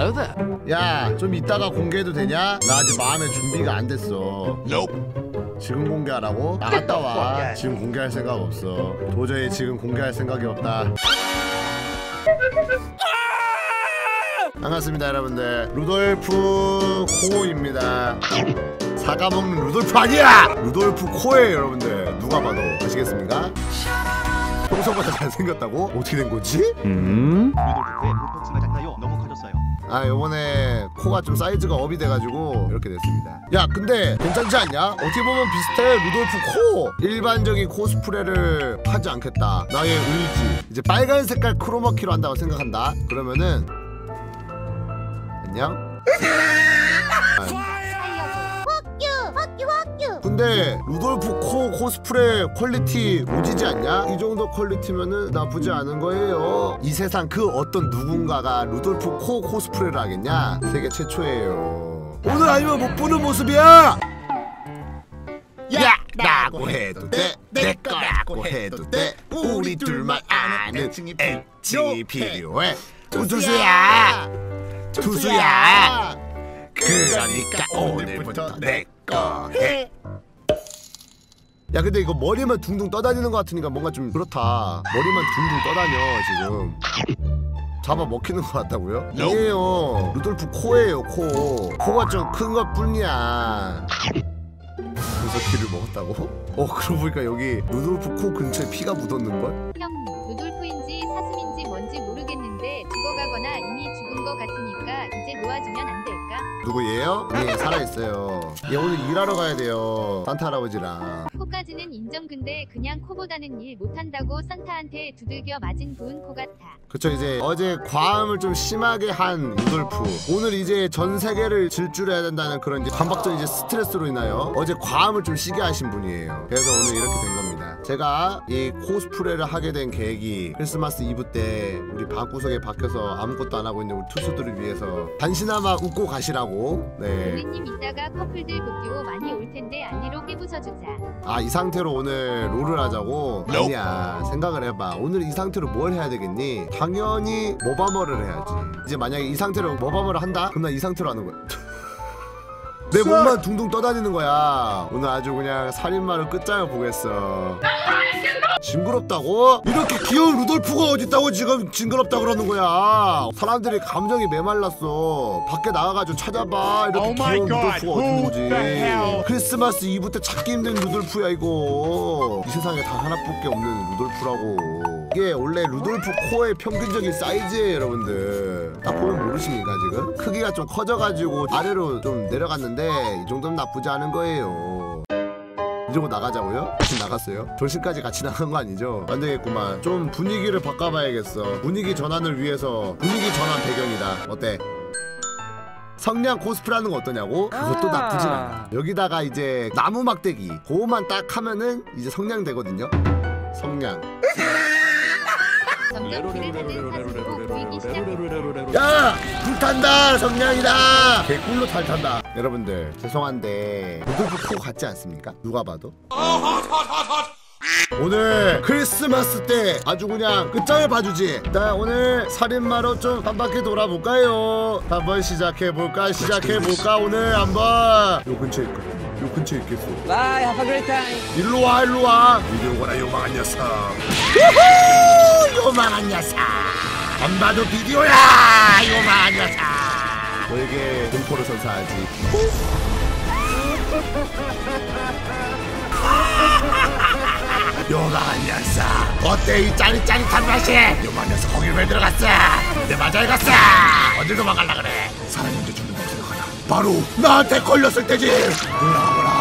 Hello there. 야, 좀 이따가 공개해도 되냐? 나 아직 마음의 준비가 안 됐어. Nope. 지금 공개하라고? 나갔다 와. 지금 공개할 생각 없어. 도저히 지금 공개할 생각이 없다. 반갑습니다 여러분들, 루돌프 코입니다. 사과 먹는 루돌프 아니야! 루돌프 코에 여러분들 누가 봐도 아시겠습니까? 평소보다 잘생겼다고? 어떻게 된 거지? 루돌프 코에 물폭증을 잤나요? 너무 커졌어요. 아, 요번에 코가 좀 사이즈가 업이 돼가지고 이렇게 됐습니다. 야, 근데 괜찮지 않냐? 어떻게 보면 비슷해. 루돌프 코! 일반적인 코스프레를 하지 않겠다. 나의 의지. 이제 빨간 색깔 크로마키로 한다고 생각한다. 그러면은 안녕? 근데 루돌프 코 코스프레 퀄리티 오지지 않냐? 이 정도 퀄리티면은 나쁘지 않은 거예요. 이 세상 그 어떤 누군가가 루돌프 코 코스프레를 하겠냐? 세계 최초예요. 오늘 아니면 못 보는 모습이야! 야! 라고 해도 돼, 내 거라고 해도 돼. 우리 둘만 아는 엣지 필요해. 투수야! 투수야! 그러니까 오늘부터 내 거 해. 야, 근데 이거 머리만 둥둥 떠다니는 것 같으니까 뭔가 좀 그렇다. 머리만 둥둥 떠다녀 지금. 잡아 먹히는 것 같다고요? 아니에요. 루돌프 코예요, 코. 코가 좀 큰 것 뿐이야. 그래서 피를 먹었다고? 그러고 보니까 여기 루돌프 코 근처에 피가 묻었는걸? 형, 루돌프인지 사슴인지 뭔지 모르겠는데 죽어가거나 이미 죽은 것 같으니까 이제 놓아주면 안 될까? 누구예요? 네, 살아있어요. 얘 오늘 일하러 가야 돼요. 산타 할아버지랑. 코까지는 인정. 근데 그냥 코보다는 일 못한다고 산타한테 두들겨 맞은 부은 코 같아. 그쵸, 이제 어제 과음을 좀 심하게 한 루돌프, 오늘 이제 전 세계를 질주해야 된다는 그런 이제 강박적 이제 스트레스로 인하여 어제 과음을 좀 시게 하신 분이에요. 그래서 오늘 이렇게 된 겁니다. 제가 이 코스프레를 하게 된 계획이, 크리스마스 이브 때 우리 방구석에 박혀서 아무것도 안 하고 있는 우리 투수들을 위해서 단시나마 웃고 가시라고. 네. 우리님 이따가 커플들 복귀호 많이 올 텐데 안내로 깨부숴주자. 아, 이 상태로 오늘 롤을 하자고? 아니야, 생각을 해봐. 오늘 이 상태로 뭘 해야 되겠니? 당연히 모바머를 해야지. 이제 만약에 이 상태로 모바머를 한다? 그럼 나 이 상태로 하는 거야. 내 몸만 둥둥 떠다니는 거야. 오늘 아주 그냥 살인마를 끝장을 보겠어. 징그럽다고? 이렇게 귀여운 루돌프가 어딨다고 지금 징그럽다 그러는 거야. 사람들이 감정이 메말랐어. 밖에 나가가지고 찾아봐. 이렇게 귀여운 루돌프가 어딨는 거지. 크리스마스 이브 때 찾기 힘든 루돌프야 이거. 이 세상에 다 하나밖에 없는 루돌프라고. 이게 원래 루돌프 코의 평균적인 사이즈예요 여러분들. 딱 보면 모르십니까 지금? 크기가 좀 커져가지고 아래로 좀 내려갔는데 이 정도면 나쁘지 않은 거예요. 이러고 나가자고요? 같이 나갔어요? 돌싱까지 같이 나간 거 아니죠? 안 되겠구만. 좀 분위기를 바꿔봐야겠어. 분위기 전환을 위해서 분위기 전환 배경이다. 어때? 성냥 코스프레 하는 거 어떠냐고? 그것도 나쁘지 않아. 여기다가 이제 나무 막대기 그거만 딱 하면은 이제 성냥 되거든요? 성냥. 야! 불탄다! 성냥이다! 개꿀로 탈탄다. 여러분들 죄송한데 루돌프 코 같지 않습니까? 누가 봐도? 오늘 크리스마스 때 아주 그냥 끝장을 봐주지. 나 오늘 살인마로 좀 한 바퀴 돌아볼까요? 한번 시작해볼까? 시작해볼까? 오늘 한번 요 근처에 있고 요 근처에 있겠어. 바이, have a great time. 일로와 일로와. 이리 오거라 요망한 녀석. 요망한 녀석. 안 봐도 비디오야. 요망한 녀석. 너에게 공포를 선사하지. 요망한 녀석. 어때 이 짜릿짜릿한 맛이? 요망한 녀석 거길 왜 들어갔어? 내 맞아야 갔어. 어딜 도망갈라 그래? 사람인데 죽는 거 생각하나? 바로 나한테 걸렸을 때지. 놀라거라.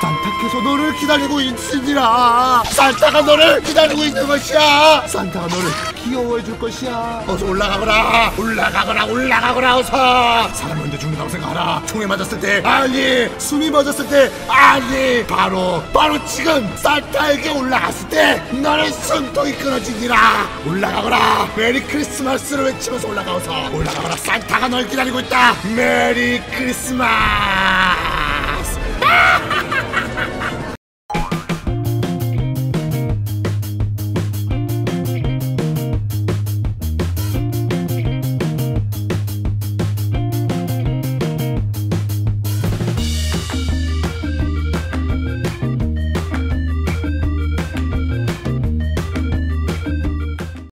산타께서 너를 기다리고 있으니라. 산타가 너를 기다리고 있는 것이야. 산타가 너를 귀여워해 줄 것이야. 어서 올라가거라. 올라가거라. 올라가거라. 어서. 사람 언제 죽는다고 생각하라. 총에 맞았을 때 아니, 숨이 멎었을 때 아니, 바로 지금 산타에게 올라갔을 때 너는 숨통이 끊어지니라. 올라가거라. 메리 크리스마스를 외치면서 올라가서. 올라가거라. 산타가 널 기다리고 있다. 메리 크리스마스.